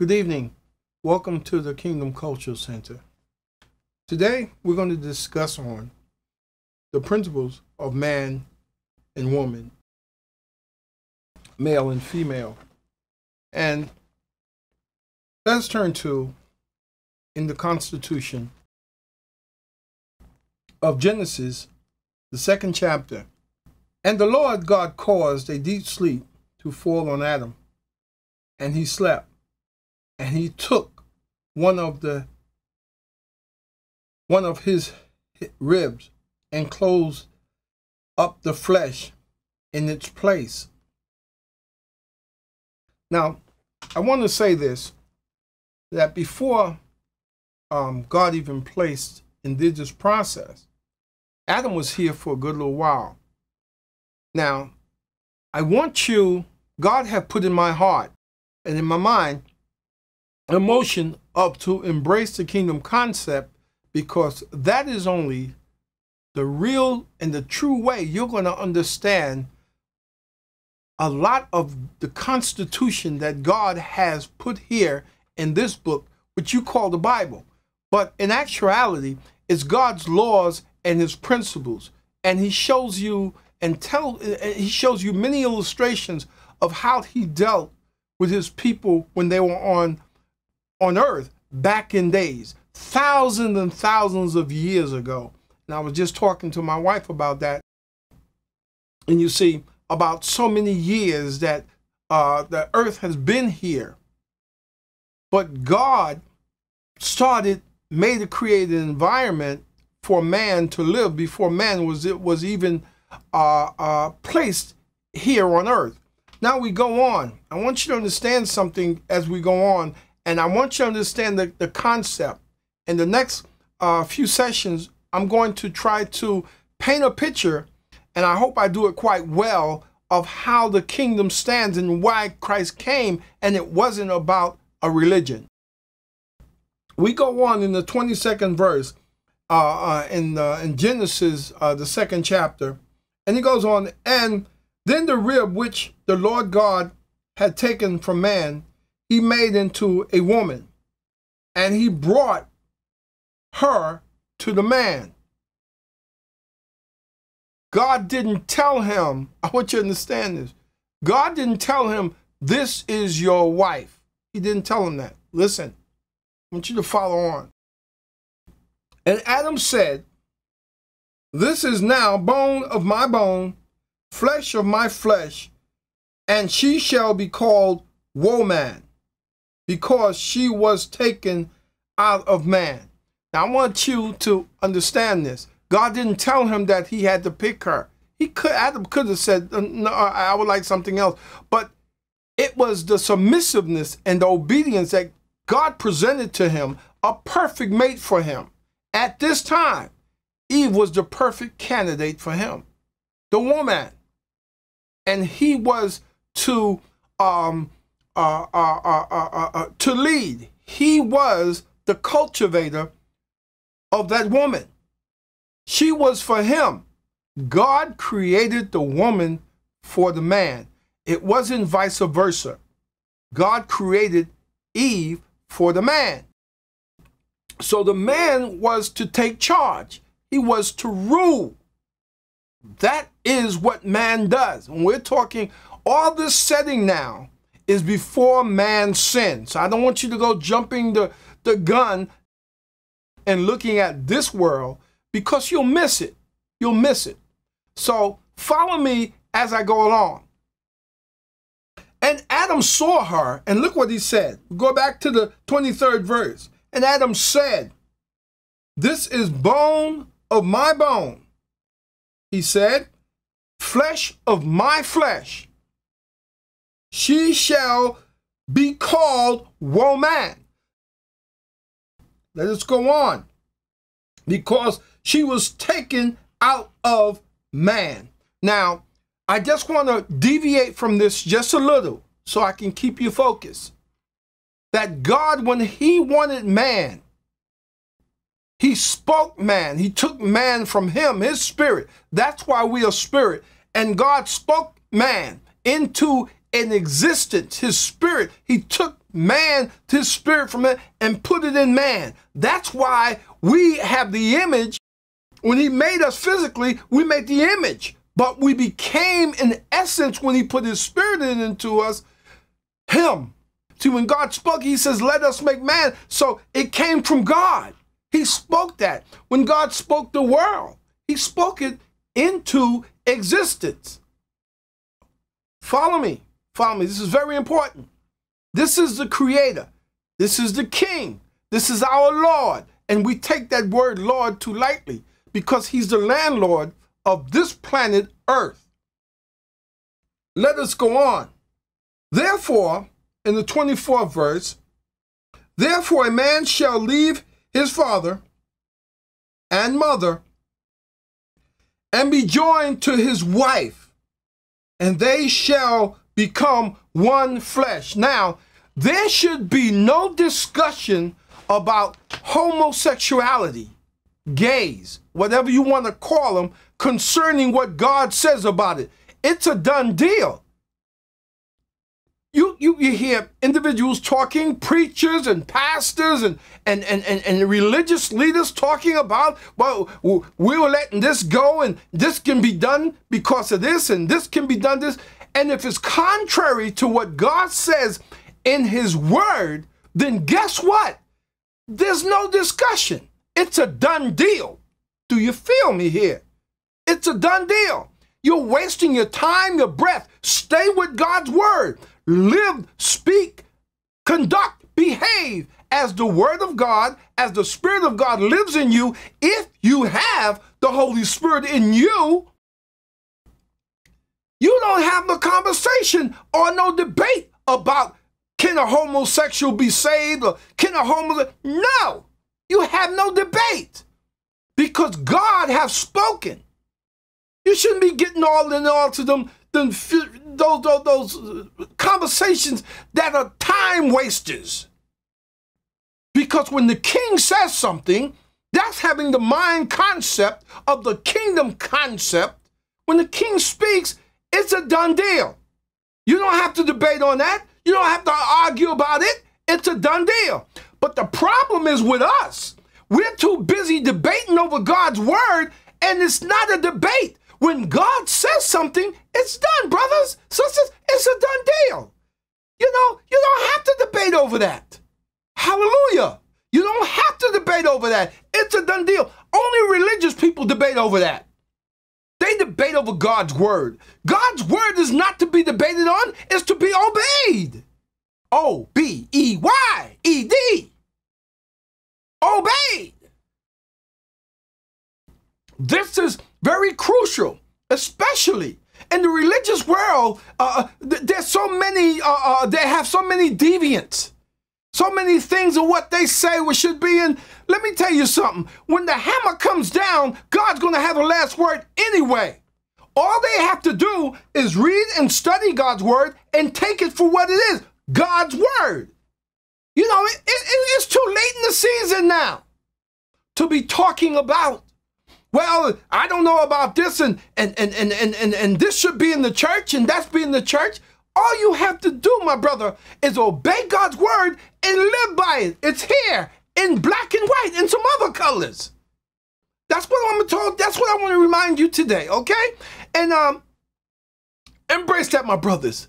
Good evening. Welcome to the Kingdom Culture Center. Today we're going to discuss on the principles of man and woman, male and female. And let's turn to in the Constitution of Genesis, the 2nd chapter. And the Lord God caused a deep sleep to fall on Adam, and he slept. And he took one of his ribs and closed up the flesh in its place. Now, I want to say this, that before God even placed indigenous process, Adam was here for a good little while. Now, God had put in my heart and in my mind a motion up to embrace the kingdom concept, because that is only the real and the true way you're going to understand a lot of the constitution that God has put here in this book, which you call the Bible. But in actuality, it's God's laws and his principles. And he shows you many illustrations of how he dealt with his people when they were on earth back in days, thousands and thousands of years ago. And I was just talking to my wife about that. And you see, about so many years that the earth has been here. But God created an environment for man to live before man was even placed here on earth. Now we go on. I want you to understand something as we go on. And I want you to understand the concept. In the next few sessions, I'm going to try to paint a picture, and I hope I do it quite well, of how the kingdom stands and why Christ came, and it wasn't about a religion. We go on in the 22nd verse in Genesis, the 2nd chapter, and it goes on, and then the rib which the Lord God had taken from man, he made into a woman, and he brought her to the man. God didn't tell him, I want you to understand this, God didn't tell him, this is your wife. He didn't tell him that. Listen, I want you to follow on. And Adam said, this is now bone of my bone, flesh of my flesh, and she shall be called woman, because she was taken out of man. Now, I want you to understand this. God didn't tell him that he had to pick her. Adam could have said, no, I would like something else. But it was the submissiveness and the obedience that God presented to him, a perfect mate for him. At this time, Eve was the perfect candidate for him, the woman. And he was to lead. He was the cultivator of that woman. She was for him. God created the woman for the man. It wasn't vice versa. God created Eve for the man. So the man was to take charge. He was to rule. That is what man does. When we're talking all this setting now, is before man sins. So I don't want you to go jumping the gun and looking at this world, because you'll miss it. You'll miss it. So follow me as I go along. And Adam saw her, and look what he said. Go back to the 23rd verse. And Adam said, this is bone of my bone. He said, flesh of my flesh. She shall be called woman. Let us go on. Because she was taken out of man. Now, I just want to deviate from this just a little so I can keep you focused. That God, when he wanted man, he spoke man. He took man from him, his spirit. That's why we are spirit. And God spoke man into existence, his spirit. He took man, his spirit from it, and put it in man. That's why we have the image. When he made us physically, we made the image. But we became, in essence, when he put his spirit into us, him. See, when God spoke, he says, let us make man. So it came from God. He spoke that. When God spoke the world, he spoke it into existence. Follow me. Follow me. This is very important. This is the creator. This is the king. This is our Lord. And we take that word Lord too lightly because he's the landlord of this planet Earth. Let us go on. Therefore, in the 24th verse, therefore a man shall leave his father and mother and be joined to his wife, and they shall become one flesh. Now, there should be no discussion about homosexuality, gays, whatever you want to call them, concerning what God says about it. It's a done deal. You hear individuals talking, preachers and pastors and religious leaders talking about, well, we were letting this go and this can be done because of this and this can be done this. And if it's contrary to what God says in his word, then guess what? There's no discussion. It's a done deal. Do you feel me here? It's a done deal. You're wasting your time, your breath. Stay with God's word. Live, speak, conduct, behave as the word of God, as the Spirit of God lives in you. If you have the Holy Spirit in you, you don't have no conversation or no debate about can a homosexual be saved or can a homosexual... No! You have no debate because God has spoken. You shouldn't be getting all in all to them, those conversations that are time wasters. Because when the king says something, that's having the mind concept of the kingdom concept. When the king speaks, it's a done deal. You don't have to debate on that. You don't have to argue about it. It's a done deal. But the problem is with us. We're too busy debating over God's word, and it's not a debate. When God says something, it's done, brothers, sisters. It's a done deal. You know, you don't have to debate over that. Hallelujah. You don't have to debate over that. It's a done deal. Only religious people debate over that. They debate over God's word. God's word is not to be debated on. It's to be obeyed. O-B-E-Y-E-D. Obeyed. This is very crucial, especially in the religious world. There's so many, they have so many deviants, so many things of what they say we should be in. Let me tell you something. When the hammer comes down, God's going to have the last word anyway. All they have to do is read and study God's word and take it for what it is, God's word. You know, it's too late in the season now to be talking about, well, I don't know about this and this should be in the church and that's be in the church. All you have to do, my brother, is obey God's word and live by it. It's here in black and white and some other colors. That's what I'm told. That's what I want to remind you today, okay? And embrace that, my brothers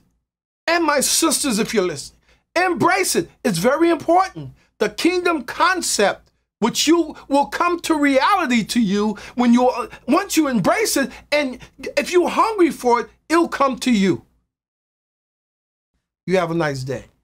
and my sisters, if you're listening. Embrace it. It's very important. The kingdom concept, which you will come to reality to you when you once you embrace it, and if you're hungry for it, it'll come to you. You have a nice day.